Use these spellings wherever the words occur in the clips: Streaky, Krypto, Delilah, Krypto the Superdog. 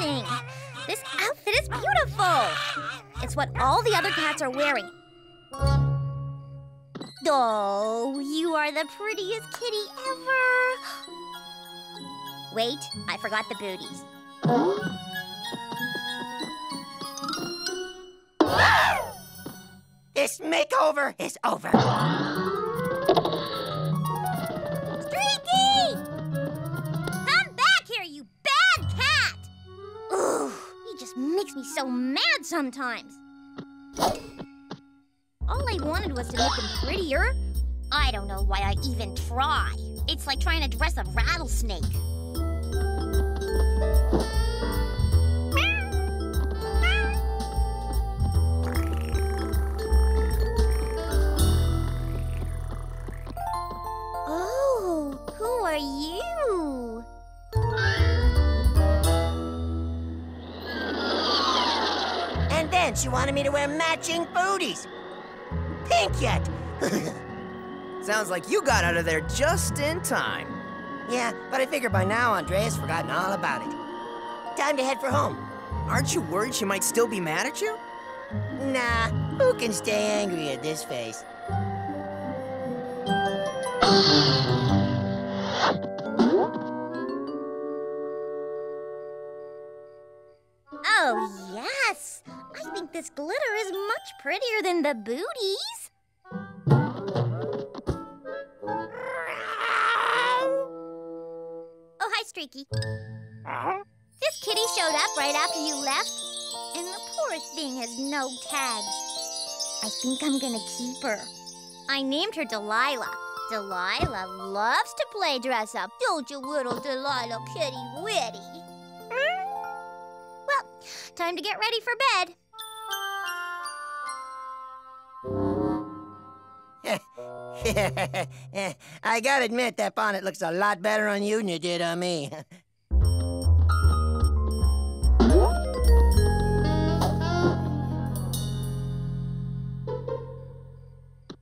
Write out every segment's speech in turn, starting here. amazing! This outfit is beautiful! It's what all the other cats are wearing. Oh, you are the prettiest kitty ever! Wait, I forgot the booties. This makeover is over. Streaky! Come back here, you bad cat! Ugh, he just makes me so mad sometimes. All I wanted was to make him prettier. I don't know why I even try. It's like trying to dress a rattlesnake. She wanted me to wear matching booties. Pink yet. Sounds like you got out of there just in time. Yeah, but I figure by now Andrea's forgotten all about it. Time to head for home. Aren't you worried she might still be mad at you? Nah, who can stay angry at this face? Oh, yes. I think this glitter is much prettier than the booties. Oh, hi, Streaky. This kitty showed up right after you left, and the poor thing has no tags. I think I'm gonna keep her. I named her Delilah. Delilah loves to play dress up. Don't you little Delilah kitty witty? Well, time to get ready for bed. I gotta admit, that bonnet looks a lot better on you than it did on me.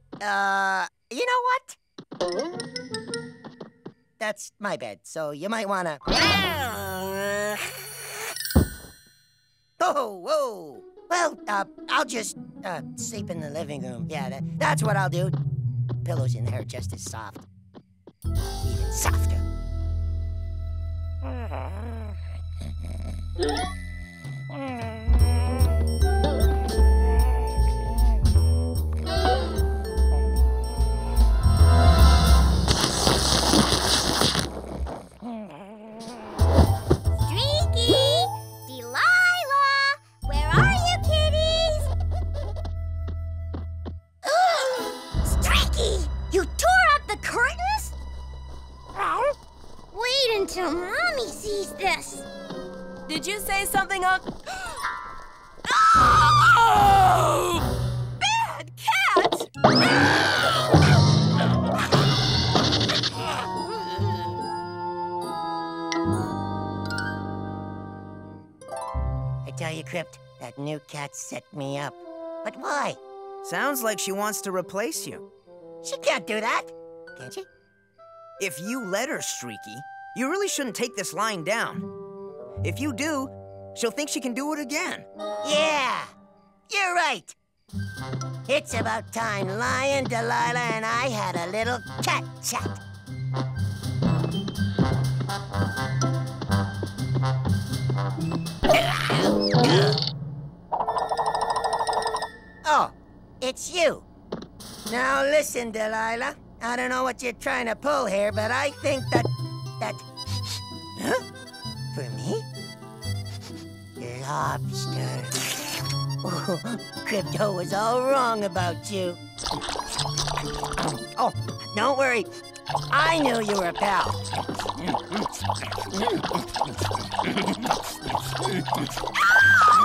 You know what? That's my bed, so you might wanna... Oh, whoa! Well, I'll just sleep in the living room. Yeah, that's what I'll do. Pillows in there are just as soft. Even softer. Streaky! Delilah! Where are you, kitties? Streaky! You tore up the curtains? Wait until Mommy sees this. Did you say something on... Oh! Bad cat! Tell you, Krypt, that new cat set me up. But why? Sounds like she wants to replace you. She can't do that, can she? If you let her, Streaky, you really shouldn't take this line down. If you do, she'll think she can do it again. Yeah, you're right. It's about time Lion, Delilah, and I had a little cat chat. Oh, it's you. Now listen, Delilah. I don't know what you're trying to pull here, but I think that... Huh? For me? Lobster. Oh, Krypto was all wrong about you. Oh, don't worry. I knew you were a pal.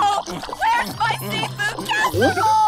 Oh! Where's my seafood casserole?